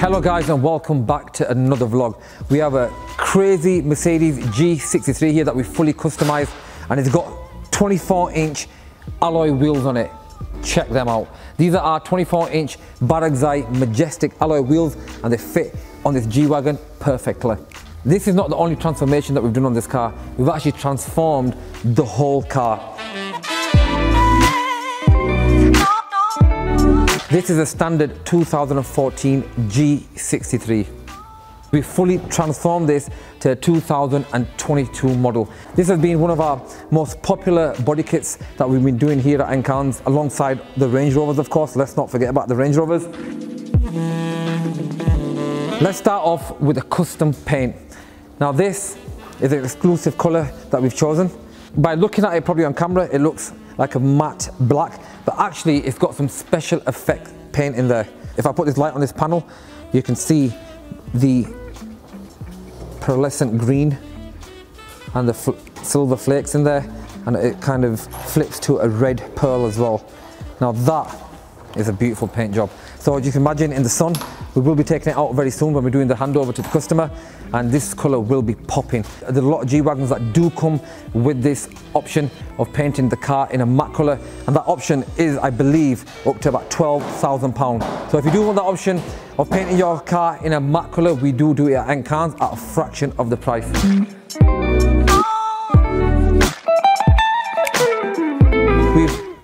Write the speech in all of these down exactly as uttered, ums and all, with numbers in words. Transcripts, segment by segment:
Hello guys and welcome back to another vlog. We have a crazy Mercedes G sixty-three here that we fully customized, and it's got twenty-four inch alloy wheels on it. Check them out. These are our twenty-four inch Barugzai majestic alloy wheels, and they fit on this G-Wagon perfectly. This is not the only transformation that we've done on this car. We've actually transformed the whole car. This is a standard two thousand fourteen G sixty-three. We fully transformed this to a two thousand twenty-two model. This has been one of our most popular body kits that we've been doing here at Enkahnz, alongside the Range Rovers, of course. Let's not forget about the Range Rovers. Let's start off with a custom paint. Now this is an exclusive colour that we've chosen. By looking at it probably on camera, it looks like a matte black, but actually it's got some special effect paint in there. If I put this light on this panel, you can see the pearlescent green and the fl silver flakes in there, and it kind of flips to a red pearl as well. Now that is a beautiful paint job. So as you can imagine, in the sun, we will be taking it out very soon when we're doing the handover to the customer, and this colour will be popping. There's a lot of G-Wagons that do come with this option of painting the car in a matte colour, and that option is, I believe, up to about twelve thousand pounds. So if you do want that option of painting your car in a matte colour, we do do it at Enkahnz at a fraction of the price.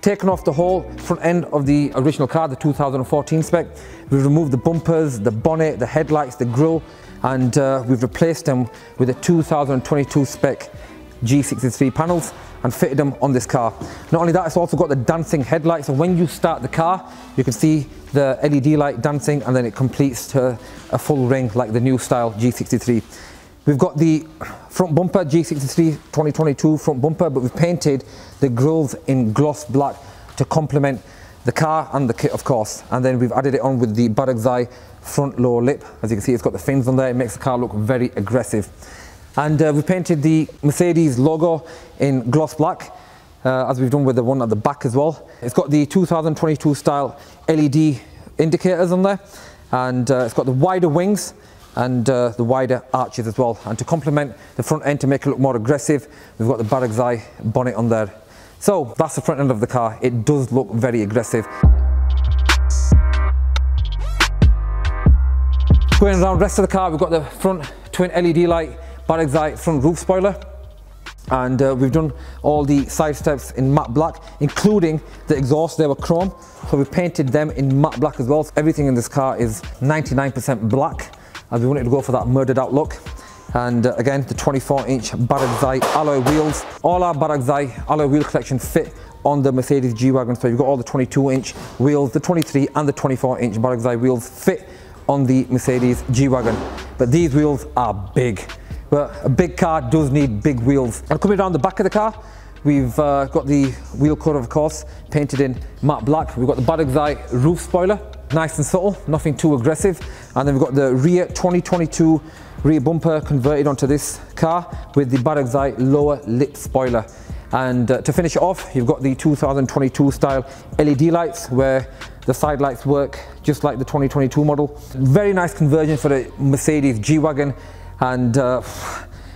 Taken off the whole front end of the original car, the two thousand fourteen spec. We've removed the bumpers, the bonnet, the headlights, the grille, and uh, we've replaced them with the two thousand twenty-two spec G sixty-three panels and fitted them on this car. Not only that, it's also got the dancing headlights, so when you start the car, you can see the L E D light dancing, and then it completes to a full ring like the new style G sixty-three. We've got the front bumper, G sixty-three twenty twenty-two front bumper, but we've painted the grilles in gloss black to complement the car and the kit, of course. And then we've added it on with the Barugzai front lower lip. As you can see, it's got the fins on there. It makes the car look very aggressive. And uh, we've painted the Mercedes logo in gloss black, uh, as we've done with the one at the back as well. It's got the two thousand twenty-two style L E D indicators on there, and uh, it's got the wider wings and uh, the wider arches as well. And to complement the front end, to make it look more aggressive, we've got the Barugzai bonnet on there. So that's the front end of the car. It does look very aggressive. Going around the rest of the car, we've got the front twin L E D light, Barugzai front roof spoiler, and uh, we've done all the side steps in matte black, including the exhaust. They were chrome, so we painted them in matte black as well. So everything in this car is ninety-nine percent black, as we wanted to go for that murdered out look. And uh, again, the twenty-four inch Barugzai alloy wheels. All our Barugzai alloy wheel collection fit on the Mercedes G-Wagon, so you've got all the twenty-two inch wheels, the twenty-three and the twenty-four inch Barugzai wheels fit on the Mercedes G-Wagon. But these wheels are big, but a big car does need big wheels. And coming around the back of the car, we've uh, got the wheel cover, of course, painted in matte black. We've got the Barugzai roof spoiler, nice and subtle, nothing too aggressive. And then we've got the rear twenty twenty-two rear bumper converted onto this car with the Barugzai lower lip spoiler. And uh, to finish it off, you've got the two thousand twenty-two style L E D lights, where the side lights work just like the twenty twenty-two model. Very nice conversion for the Mercedes G-Wagon, and uh,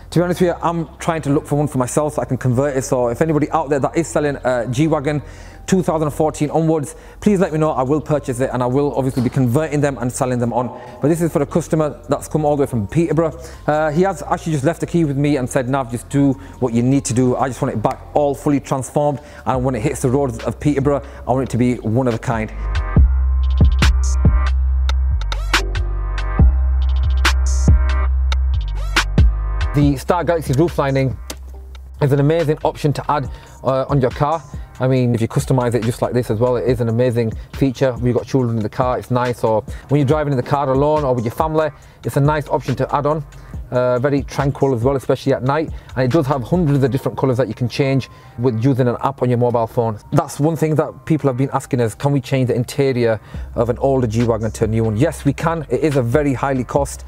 to be honest with you, I'm trying to look for one for myself so I can convert it. So if anybody out there that is selling a G-Wagon two thousand fourteen onwards, please let me know. I will purchase it, and I will obviously be converting them and selling them on. But this is for a customer that's come all the way from Peterborough. Uh, he has actually just left the key with me and said, Nav, just do what you need to do. I just want it back all fully transformed, and when it hits the roads of Peterborough, I want it to be one of a kind. The Star Galaxy roof lining is an amazing option to add uh, on your car. I mean, if you customize it just like this as well, it is an amazing feature. When you've got children in the car, it's nice, or when you're driving in the car alone or with your family, it's a nice option to add on. Uh, very tranquil as well, especially at night, and it does have hundreds of different colours that you can change with using an app on your mobile phone. That's one thing that people have been asking us: can we change the interior of an older G-Wagon to a new one? Yes, we can. It is a very highly cost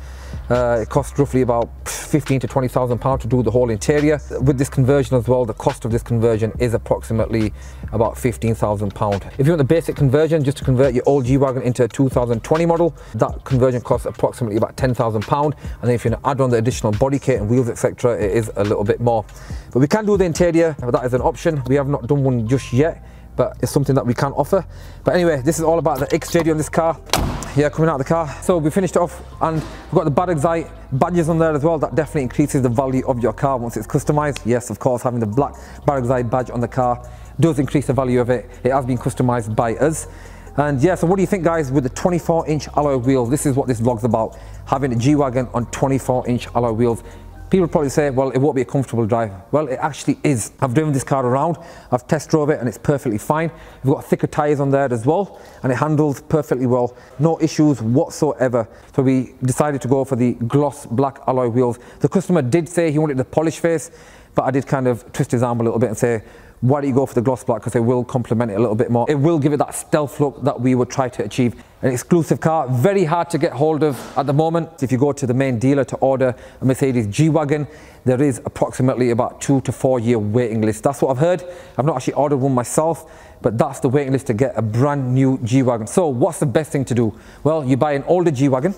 Uh, it costs roughly about fifteen to twenty thousand pounds to do the whole interior. With this conversion as well, the cost of this conversion is approximately about fifteen thousand pounds. If you want the basic conversion, just to convert your old G-Wagon into a two thousand twenty model, that conversion costs approximately about ten thousand pounds. And then if you add on the additional body kit and wheels, et cetera, it is a little bit more. But we can do the interior, but that is an option. We have not done one just yet, but it's something that we can offer. But anyway, this is all about the exterior on this car. Yeah, coming out of the car. So we finished it off, and we've got the Barugzai badges on there as well. That definitely increases the value of your car once it's customized. Yes, of course, having the black Barugzai badge on the car does increase the value of it. It has been customized by us. And yeah, so what do you think, guys, with the twenty-four inch alloy wheels? This is what this vlog's about, having a G-Wagon on twenty-four inch alloy wheels. People probably say, well, it won't be a comfortable drive. Well, it actually is. I've driven this car around, I've test drove it, and it's perfectly fine. We've got thicker tires on there as well, and it handles perfectly well. No issues whatsoever. So we decided to go for the gloss black alloy wheels. The customer did say he wanted the polished face, but I did kind of twist his arm a little bit and say, why don't you go for the gloss black, because it will complement it a little bit more. It will give it that stealth look that we would try to achieve. An exclusive car, very hard to get hold of at the moment. If you go to the main dealer to order a Mercedes G-Wagon, there is approximately about two to four year waiting list. That's what I've heard. I've not actually ordered one myself, but that's the waiting list to get a brand new G-Wagon. So what's the best thing to do? Well, you buy an older G-Wagon,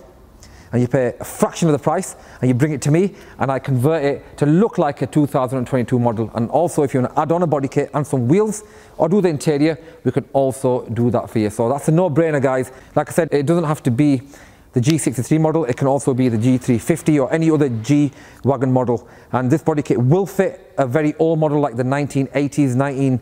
and you pay a fraction of the price, and you bring it to me, and I convert it to look like a two thousand twenty-two model. And also, if you want to add on a body kit and some wheels, or do the interior, we can also do that for you. So that's a no-brainer, guys. Like I said, it doesn't have to be the G sixty-three model, it can also be the G three fifty or any other G-Wagon model. And this body kit will fit a very old model like the nineteen eighties, nineteen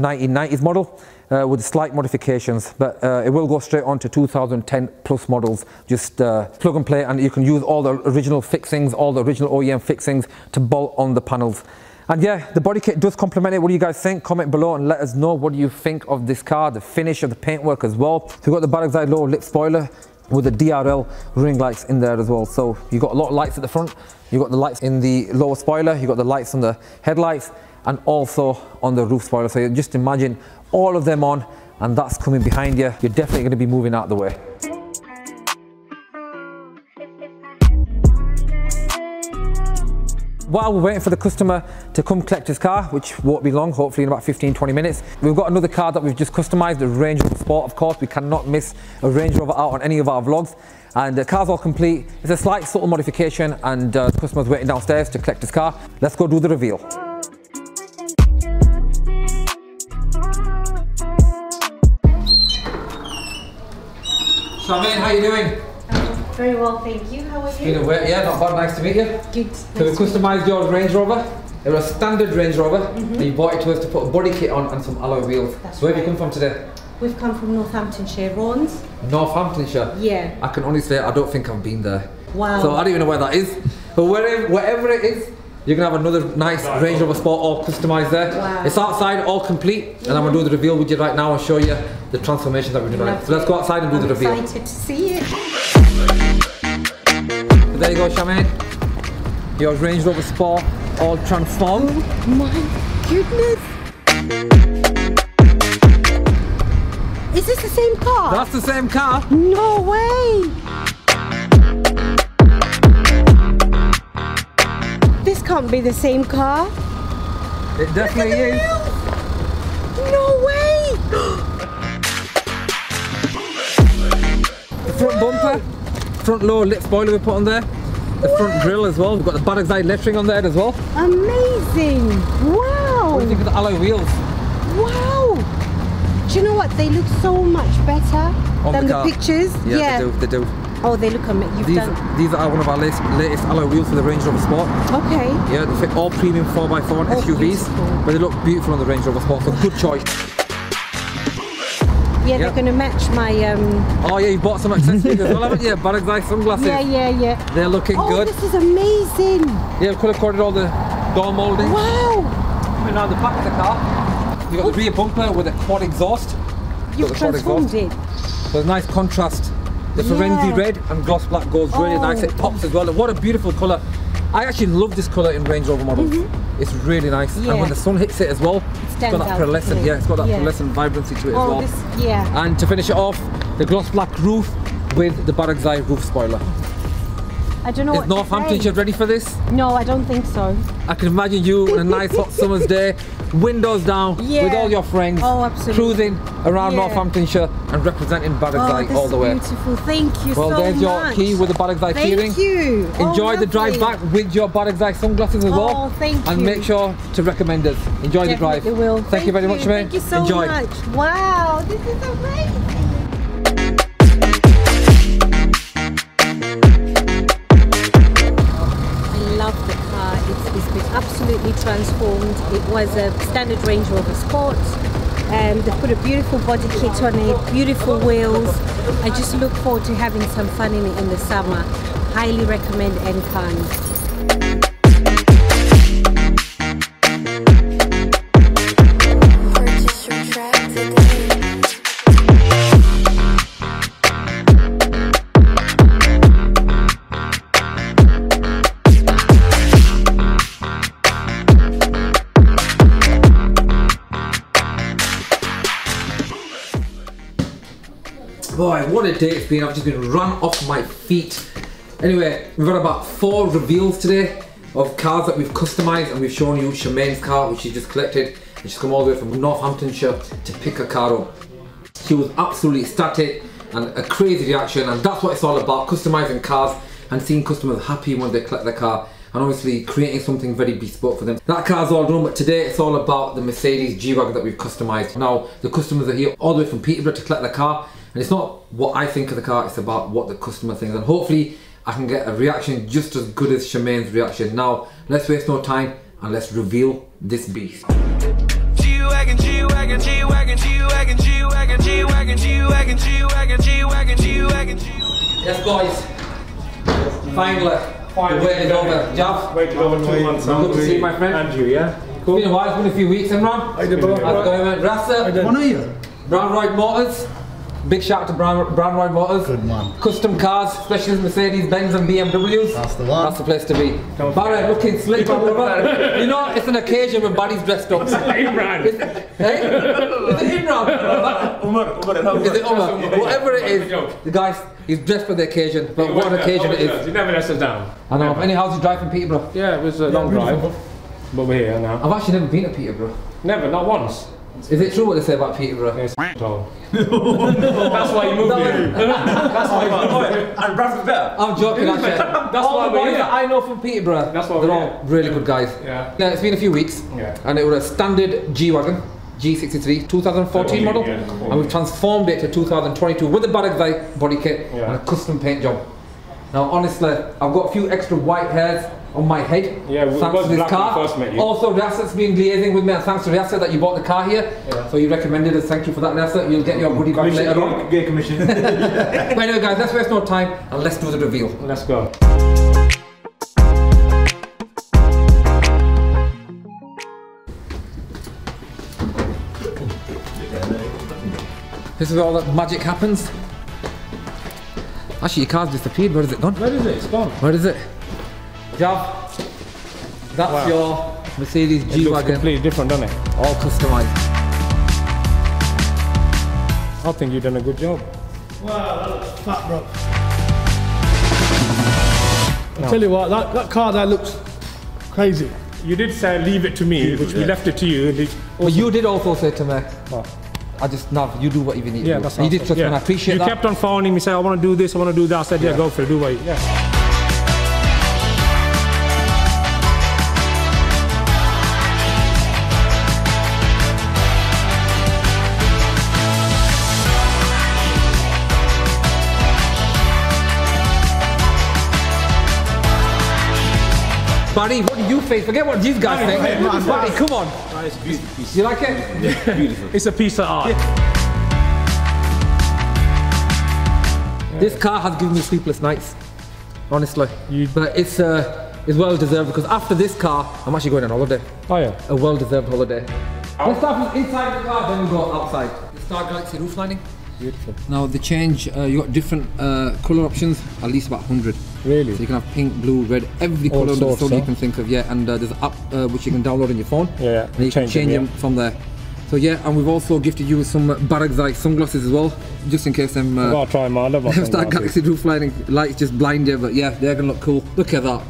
nineties model, uh, with slight modifications, but uh, it will go straight on to two thousand ten plus models. Just uh, plug and play, and you can use all the original fixings, all the original O E M fixings to bolt on the panels. And yeah, the body kit does complement it. What do you guys think? Comment below and let us know what do you think of this car, the finish of the paintwork as well. So we've got the Barugzai lower lip spoiler with the D R L ring lights in there as well. So you've got a lot of lights at the front, you've got the lights in the lower spoiler, you've got the lights on the headlights, and also on the roof spoiler. So you just imagine all of them on, and that's coming behind you. You're definitely going to be moving out of the way. While we're waiting for the customer to come collect his car, which won't be long, hopefully in about fifteen, twenty minutes, we've got another car that we've just customized, the Range Rover Sport. Of course, we cannot miss a Range Rover out on any of our vlogs. And the car's all complete. It's a slight subtle modification, and uh, the customer's waiting downstairs to collect his car. Let's go do the reveal. Shamaine, how are you doing? Um, very well, thank you. How are you? Been away, yeah, not bad. Nice to meet you. Good. Nice so we customised your Range Rover. It was a standard Range Rover. Mm-hmm. And you bought it to us to put a body kit on and some alloy wheels. That's Where right. have you come from today? We've come from Northamptonshire, Raunds. Northamptonshire? Yeah. I can honestly say I don't think I've been there. Wow. So I don't even know where that is. But wherever, wherever it is, you're going to have another nice Range Rover Sport all customised there. Wow. It's outside, all complete, yeah. And I'm going to do the reveal with you right now and show you the transformation that we're doing. Right. So let's go outside and do I'm the reveal. I'm excited to see it. So there you go, Shamaine. Your Range Rover Sport all transformed. Oh my goodness. Is this the same car? That's the same car. No way. This can't be the same car. It definitely is. No way! The front bumper, front lower lip spoiler we put on there. The wow. front grille as well. We've got the Barugzai lettering on there as well. Amazing! Wow! What do you think of the alloy wheels? Wow! Do you know what? They look so much better on than the, the pictures. Yeah, yeah, they do. They do. Oh, they look amazing. You've these, done... these are one of our latest, latest alloy wheels for the Range Rover Sport. Okay. Yeah, they fit all premium four by four and oh, S U Vs, beautiful. But they look beautiful on the Range Rover Sport, so good choice. Yeah, yeah. They're going to match my... Um... Oh yeah, you bought some accessories as well, haven't you? Barugzai sunglasses. Yeah, yeah, yeah. They're looking oh, good. Oh, this is amazing. Yeah, we've color-coded all the door mouldings. Wow. Coming out the back of the car, you've got oh. the rear bumper with a quad exhaust. You've, You've transformed quad exhaust. it. So a nice contrast. The Ferenzi yeah. red and gloss black goes really oh. nice. It pops as well. And what a beautiful colour. I actually love this colour in Range Rover models. Mm-hmm. It's really nice. Yeah. And when the sun hits it as well, it it's got that pearlescent, yeah, it's got that yeah. pearlescent vibrancy to it oh, as well. This, yeah. And to finish it off, the gloss black roof with the Barugzai roof spoiler. I don't know. Is what Northamptonshire ready for this? No, I don't think so. I can imagine you on a nice hot summer's day, windows down, yeah, with all your friends, oh, absolutely, cruising around, yeah, Northamptonshire and representing Barugzai, oh, all the way. Beautiful. Thank you well, so much. Well, there's your key with the Barugzai keyring. Thank you. Enjoy oh, the drive back with your Barugzai sunglasses as well. Oh, thank you. And make sure to recommend us. Enjoy Definitely the drive. Will. Thank, thank you very much, Shamaine. Thank you so Enjoy. much. Wow, this is amazing. Absolutely transformed. It was a standard Range Rover Sport, and they put a beautiful body kit on it, beautiful wheels. I just look forward to having some fun in it in the summer. Highly recommend Enkahnz. Boy, what a day it's been. I've just been run off my feet. Anyway, we've got about four reveals today of cars that we've customised, and we've shown you Shamaine's car, which she just collected, and she's come all the way from Northamptonshire to pick her car up. She was absolutely ecstatic and a crazy reaction, and that's what it's all about, customising cars and seeing customers happy when they collect their car, and obviously creating something very bespoke for them. That car's all done, but today it's all about the Mercedes G-Wagon that we've customised. Now, the customers are here all the way from Peterborough to collect their car, and it's not what I think of the car, it's about what the customer thinks. And hopefully I can get a reaction just as good as Shamaine's reaction. Now, let's waste no time and let's reveal this beast. G-Wagon, G-Wagon, G-Wagon, G-Wagon, G-Wagon, G-Wagon, G-Wagon, G-Wagon, G-Wagon, G-Wagon, G-Wagon. Yes, boys. Finally. The wait is over. Jav. Wait is over two months. Good to see you, my friend. And you, yeah? Cool. It's been a while, it's been a few weeks, Imran. How's it going, man? Riasat. What are you? Brannroyd Motors. Big shout out to Brannroyd Motors. Good man. Custom cars, specialist Mercedes, Benz and B M Ws. That's the one. That's the place to be. Barra looking slick. You know, it's an occasion when Barry's dressed up. Imran. Is it Imran? Umar, Umar. Is it Umar? Whatever it is, the guys, he's dressed for the occasion. But what an occasion it is. You never let us down. I know. Any how's your drive from Peterborough? Yeah, it was a long drive. But we're here now. I've actually never been to Peterborough. Never, not once. Is it true what they say about Peterborough? Yes. Oh. That's why you moved here. That's why you moved here. And Bradford's better. I'm joking, actually. That's all why the boys that I know from Peterborough, That's why they're all really good guys. Yeah. Yeah. It's been a few weeks, yeah, and it was a standard G-Wagon, G sixty-three, twenty fourteen model, yeah, yeah, and we've transformed it to two thousand twenty-two with a Barugzai body kit, yeah, and a custom paint job. Now, honestly, I've got a few extra white hairs on my head, yeah, thanks to this car. First met you. Also, Riasat's been liaising with me, and thanks to Riasat that you bought the car here. Yeah. So you recommended us. Thank you for that, Riasat. You'll get your goodie back later on. Get commission. But anyway, guys, let's waste no time and let's do the reveal. Let's go. This is all that magic happens. Actually, your car's disappeared. Where is it gone? Where is it? It's gone. Where is it? Jav, that's wow. your Mercedes G-Wagon. It looks completely different, doesn't it? All customised. I think you've done a good job. Wow, that looks fat, bro. No. I'll tell you what, that, that car there looks crazy. You did say leave it to me, yeah, which we yeah. left it to you. Well, you did also say to me, oh, I just, Nav, you do what you need yeah, to do. That's you did trust yeah. me, I appreciate you that. You kept on phoning me, saying, I want to do this, I want to do that. I said, yeah, yeah, go for it, do what you yeah. Barry, what do you think? Forget what these guys think. Hey, man, Barry, come on. That is a beautiful piece. You like it? It's beautiful. It's a piece of art. Yeah. This car has given me sleepless nights, honestly. You... But it's, uh, it's well deserved, because after this car, I'm actually going on holiday. Oh yeah. A well deserved holiday. Oh. Let's start from inside the car, then we'll go outside. The Star Galaxy roof lining. Beautiful. Now the change, uh, you got different uh, colour options, at least about one hundred. Really? So you can have pink, blue, red, every colour under the sun you can think of, yeah. And uh, there's an app uh, which you can download on your phone. Yeah, yeah. And you change can change them, yeah. them from there. So yeah, and we've also gifted you some Barugzai sunglasses as well, just in case them uh, I'll try mine, them Star Galaxy roof lighting lights just blind you, but yeah, they're gonna look cool. Look at that.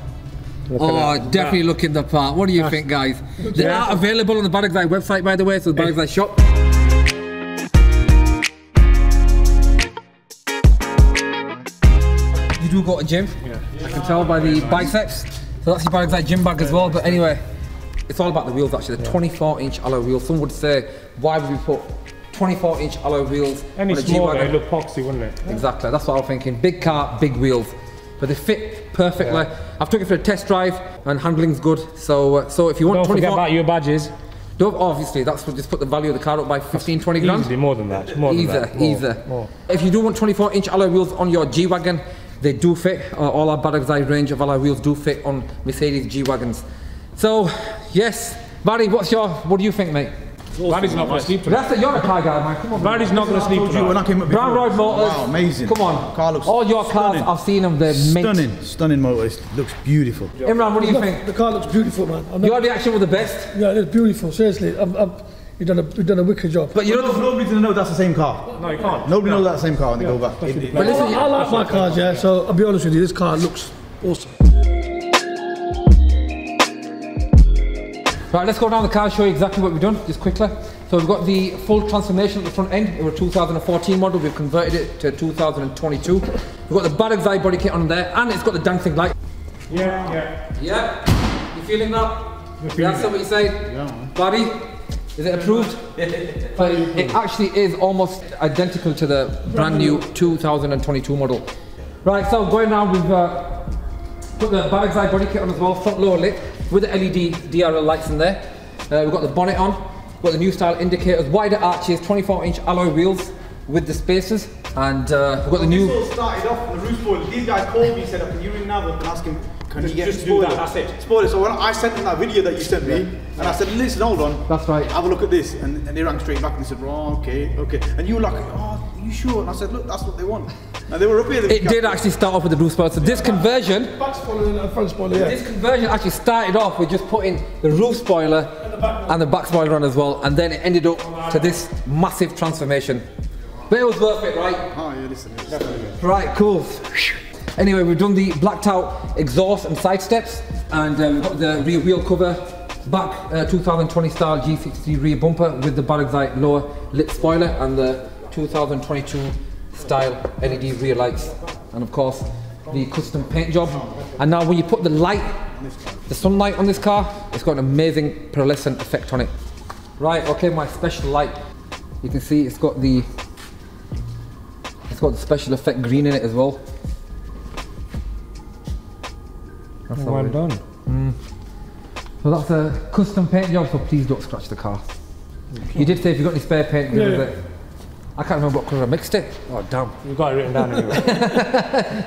Look oh, at that. definitely that. looking the part. What do you That's, think, guys? They yeah. are available on the Barugzai website, by the way, so the Barugzai hey. shop. You do go to gym. Yeah. I can tell by the biceps. So that's your Barugzai gym bag as well. But anyway, it's all about the wheels actually. The twenty-four inch alloy wheels. Some would say, why would we put twenty-four inch alloy wheels on a G-Wagon? Any smaller, it'd look poxy, wouldn't it? Exactly. That's what I was thinking. Big car, big wheels, but they fit perfectly. Yeah. I've took it for a test drive, and handling's good. So, uh, so if you want, don't forget about your badges. Don't, obviously, that's what just put the value of the car up by fifteen, twenty grand. Easily more than that. More either, than that. More, either. More. If you do want twenty-four inch alloy wheels on your G-Wagon, they do fit. Uh, all our Barugzai range of alloy wheels do fit on Mercedes G-Wagons. So, yes, Barry, what's your? What do you think, mate? Barry's not going to sleep tonight. That's a, you're a car guy, man. Come on, Barry's not going to sleep tonight. When I came up before, Brannroyd Motors. Wow, amazing. Come on, car looks all your stunning. cars. I've seen them. They're stunning, mint. stunning motors. Looks beautiful. Imran, what do you Look, think? The car looks beautiful, man. I'm your reaction was the best. Yeah, it's beautiful. Seriously, I'm, I'm, you've done a you've done a wicked job. But you well, know, nobody's going to know that's the same car. No, you can't. Nobody no. knows that's the same car when yeah, they go back. It, it, but listen, I like my cars, yeah. So I'll be honest with you, this car looks awesome. Right, let's go down the car and show you exactly what we've done, just quickly. So we've got the full transformation at the front end. It was a two thousand fourteen model, we've converted it to two thousand twenty-two. We've got the Barugzai body kit on there, and it's got the dancing light. Yeah, yeah. Yeah? You feeling that? You're feeling That's it. what you say? Yeah. Barry, is it approved? But it actually is almost identical to the brand new two thousand twenty-two model. Right, so going around, we've uh, put the Barugzai body kit on as well, front lower lip, with the L E D D R L lights in there. Uh, we've got the bonnet on, we've got the new style indicators, wider arches, twenty-four inch alloy wheels with the spacers, and uh, we've got the new... This all started off on the roof spoiler. These guys called me, said, I can you ring Nav and ask him, can just, you get just spoiler? Just do that, that's it. Spoiler, so when I sent them that video that you sent me, yeah. and I said, listen, hold on. That's right. Have a look at this, and, and they rang straight back and they said, oh, okay, okay. And you were like, oh, are you sure? And I said, look, that's what they want. And they were up here. It did actually start off with the roof spoiler. So this conversion, back spoiler and front spoiler. Yeah. This conversion actually started off with just putting the roof spoiler and the back, and the back spoiler on as well, and then it ended up to this massive transformation. But it was worth it, right? Oh yeah, listen. Right, cool. Anyway, we've done the blacked out exhaust and side steps, and uh, we've got the rear wheel cover, back uh, two thousand twenty style G sixty-three rear bumper with the Barugzai lower lip spoiler and the two thousand twenty-two. Style L E D rear lights, and of course the custom paint job. And now when you put the light, the sunlight on this car, it's got an amazing pearlescent effect on it. Right, okay, my special light. You can see it's got the it's got the special effect green in it as well. That's well done. Mm. So that's a custom paint job, so please don't scratch the car. You did say if you've got any spare paint, give us it. I can't remember what colour I mixed it. Oh damn. You've got it written down anyway.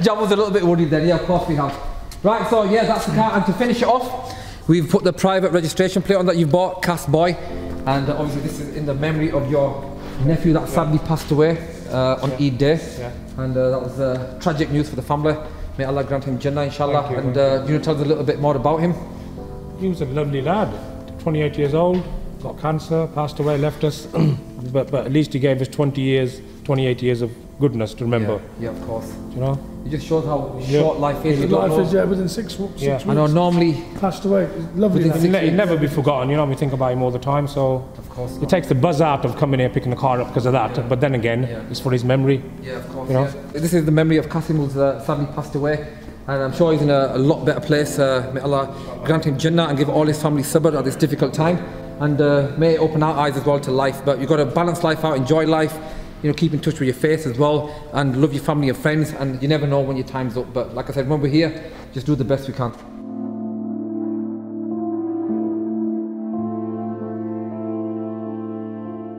John was a little bit worried then, yeah, of course we have. Right, so yeah, that's the car, and to finish it off, we've put the private registration plate on that you bought, Cass Boy, and uh, obviously this is in the memory of your nephew that sadly yeah. passed away uh, on yeah. Eid Day, yeah. and uh, that was uh, tragic news for the family. May Allah grant him Jannah, inshallah, you, and uh, you know, tell us a little bit more about him. He was a lovely lad, twenty-eight years old, got cancer, passed away, left us. But, but at least he gave us twenty years, twenty-eight years of goodness to remember. Yeah, yeah, of course. Do you know? It just shows how yeah. short life is. His life is, yeah, within six, six yeah. weeks. I know, normally... Passed away. Lovely. He'll never be forgotten, you know, we think about him all the time, so... Of course not. It takes the buzz out of coming here, picking the car up because of that, yeah. but then again, yeah. it's for his memory. Yeah, of course, you know? yeah. This is the memory of Kasim, who's uh, sadly passed away, and I'm sure he's in a, a lot better place. Uh, may Allah grant him Jannah and give all his family sabr at this difficult time. And uh, may it open our eyes as well to life, but you've got to balance life out, enjoy life, you know, keep in touch with your faith as well, and love your family and friends, and you never know when your time's up. But like I said, when we're here, just do the best we can.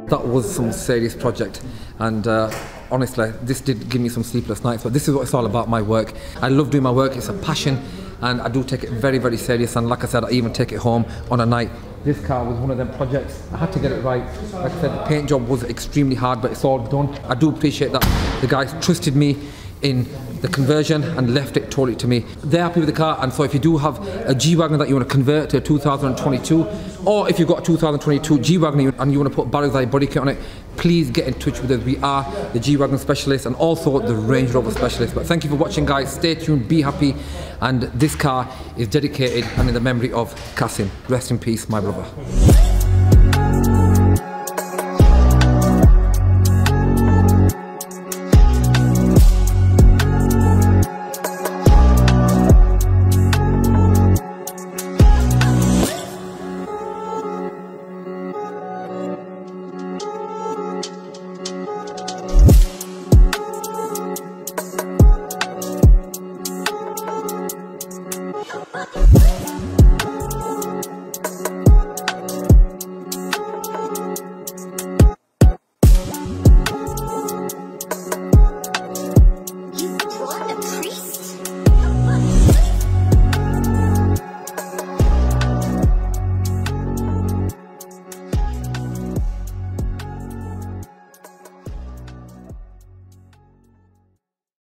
That was some serious project, and uh, honestly, this did give me some sleepless nights, but this is what it's all about, my work. I love doing my work, it's a passion, and I do take it very, very serious, and like I said, I even take it home on a night. This car was one of them projects. I had to get it right. Like I said, the paint job was extremely hard, but it's all done. I do appreciate that the guys trusted me in the conversion and left it totally to me. They're happy with the car, and so if you do have a G-Wagon that you want to convert to a two thousand twenty-two, Or if you've got a two thousand twenty-two G-Wagon and you want to put Barugzai body kit on it, please get in touch with us. We are the G-Wagon specialist and also the Range Rover specialist. But thank you for watching, guys. Stay tuned, be happy. And this car is dedicated and in the memory of Kasim. Rest in peace, my brother.